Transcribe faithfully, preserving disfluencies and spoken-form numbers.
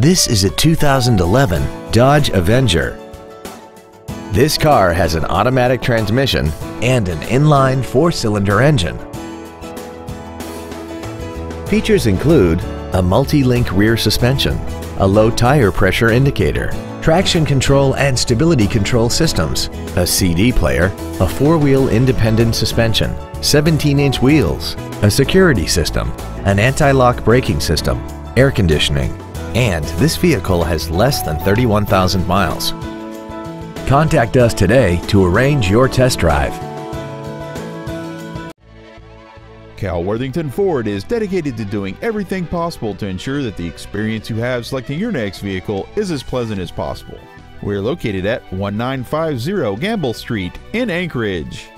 This is a two thousand eleven Dodge Avenger. This car has an automatic transmission and an inline four-cylinder engine. Features include a multi-link rear suspension, a low tire pressure indicator, traction control and stability control systems, a C D player, a four-wheel independent suspension, seventeen inch wheels, a security system, an anti-lock braking system, air conditioning, and this vehicle has less than thirty-one thousand miles. Contact us today to arrange your test drive. Cal Worthington Ford is dedicated to doing everything possible to ensure that the experience you have selecting your next vehicle is as pleasant as possible. We're located at nineteen fifty Gamble Street in Anchorage.